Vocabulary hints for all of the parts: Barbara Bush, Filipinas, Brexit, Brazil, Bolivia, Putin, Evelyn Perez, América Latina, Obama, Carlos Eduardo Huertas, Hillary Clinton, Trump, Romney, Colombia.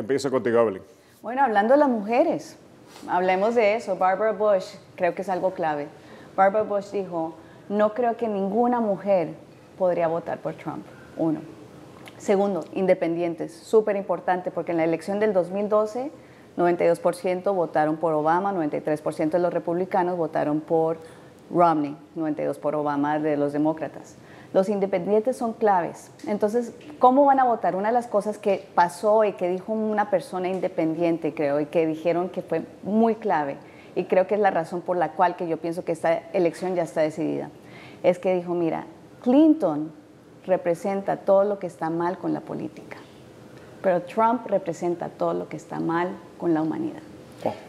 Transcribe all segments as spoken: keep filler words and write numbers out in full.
Empiezo contigo, Evelyn. Bueno, hablando de las mujeres, hablemos de eso. Barbara Bush, creo que es algo clave. Barbara Bush dijo, no creo que ninguna mujer podría votar por Trump, uno. Segundo, independientes, súper importante, porque en la elección del dos mil doce, noventa y dos por ciento votaron por Obama, noventa y tres por ciento de los republicanos votaron por Romney, noventa y dos por ciento por Obama de los demócratas. Los independientes son claves. Entonces, ¿cómo van a votar? Una de las cosas que pasó y que dijo una persona independiente, creo, y que dijeron que fue muy clave, y creo que es la razón por la cual que yo pienso que esta elección ya está decidida, es que dijo, mira, Clinton representa todo lo que está mal con la política, pero Trump representa todo lo que está mal con la humanidad.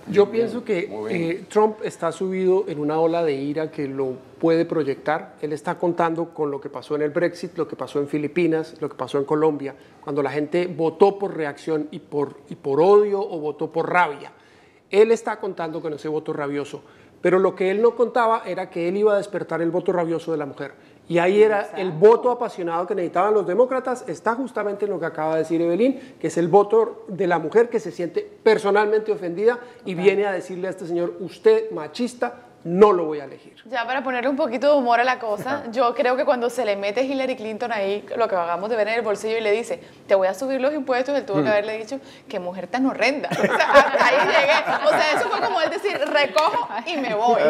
Yo pienso que eh, Trump está subido en una ola de ira que lo puede proyectar. Él está contando con lo que pasó en el Brexit, lo que pasó en Filipinas, lo que pasó en Colombia, cuando la gente votó por reacción y por, y por odio o votó por rabia. Él está contando con ese voto rabioso, pero lo que él no contaba era que él iba a despertar el voto rabioso de la mujer. Y ahí era el voto apasionado que necesitaban los demócratas, está justamente en lo que acaba de decir Evelyn, que es el voto de la mujer que se siente personalmente ofendida y okay. viene a decirle a este señor, usted machista, no lo voy a elegir. Ya para ponerle un poquito de humor a la cosa, yo creo que cuando se le mete Hillary Clinton ahí, lo que acabamos de ver en el bolsillo y le dice, te voy a subir los impuestos, él tuvo que haberle dicho, qué mujer tan horrenda. O sea, hasta ahí llegué. O sea, eso fue como él decir, recojo y me voy.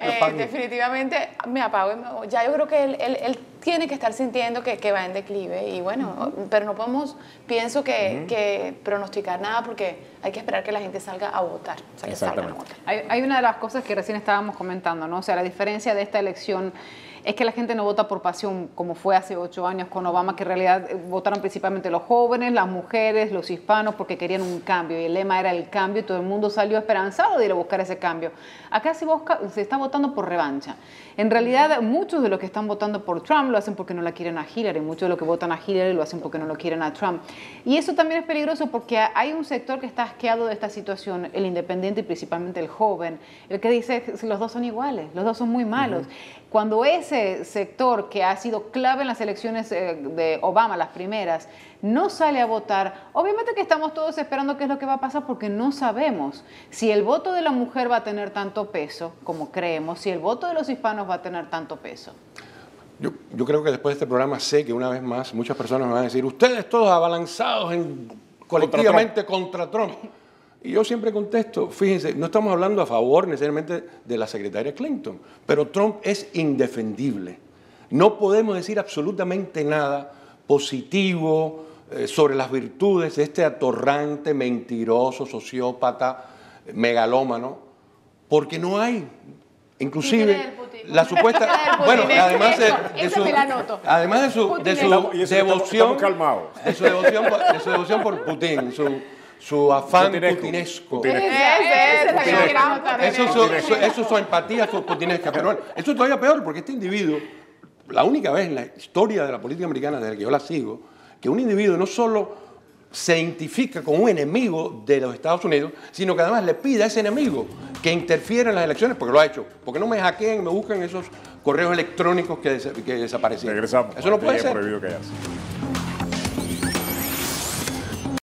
Eh, definitivamente me apago y me voy. Ya yo creo que él, él, él tiene que estar sintiendo que, que va en declive y bueno, uh-huh. pero no podemos, pienso que, uh-huh. que pronosticar nada porque hay que esperar que la gente salga a votar. O sea, que salgan a votar. Hay, hay una de las cosas que recién estábamos comentando, ¿no? O sea, la diferencia de esta elección es que la gente no vota por pasión como fue hace ocho años con Obama, que en realidad votaron principalmente los jóvenes, las mujeres, los hispanos, porque querían un cambio. Y el lema era el cambio y todo el mundo salió esperanzado de ir a buscar ese cambio. Acá se, busca, se está votando por revancha. En realidad, muchos de los que están votando por Trump lo hacen porque no la quieren a Hillary. Muchos de los que votan a Hillary lo hacen porque no lo quieren a Trump. Y eso también es peligroso porque hay un sector que está asqueado de esta situación, el independiente y principalmente el joven, el que dice los dos son iguales, los dos son muy malos. Uh-huh. Cuando ese sector que ha sido clave en las elecciones de Obama, las primeras, no sale a votar, obviamente que estamos todos esperando qué es lo que va a pasar porque no sabemos si el voto de la mujer va a tener tanto peso como creemos, si el voto de los hispanos va a tener tanto peso. Yo, yo creo que después de este programa sé que una vez más muchas personas me van a decir, ustedes todos abalanzados en, colectivamente contra Trump. contra Trump. Y yo siempre contesto, fíjense, no estamos hablando a favor necesariamente de la secretaria Clinton, pero Trump es indefendible. No podemos decir absolutamente nada positivo eh, sobre las virtudes de este atorrante, mentiroso, sociópata, megalómano, porque no hay. Inclusive, la supuesta... Bueno, además de su devoción... De su devoción por, de su devoción por Putin, su... su afán putinesco. putinesco. putinesco. putinesco. Eso es su, su, su empatía su putinesca. Pero bueno, eso es todavía peor porque este individuo, la única vez en la historia de la política americana desde que yo la sigo, que un individuo no solo se identifica con un enemigo de los Estados Unidos, sino que además le pide a ese enemigo que interfiera en las elecciones, porque lo ha hecho, porque no me hackeen, me buscan esos correos electrónicos que, des que desaparecieron. Regresamos. Eso no puede ser.